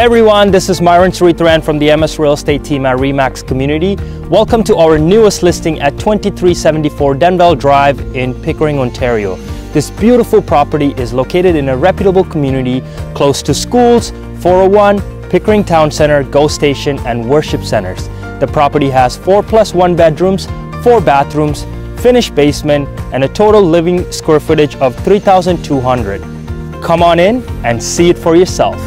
Hey everyone, this is Myron Suritharan from the MS Real Estate team at RE-MAX Community. Welcome to our newest listing at 2374 Denvale Drive in Pickering, Ontario. This beautiful property is located in a reputable community close to schools, 401, Pickering Town Centre, GO Station and worship centres. The property has 4+1 bedrooms, 4 bathrooms, finished basement and a total living square footage of 3,200. Come on in and see it for yourself.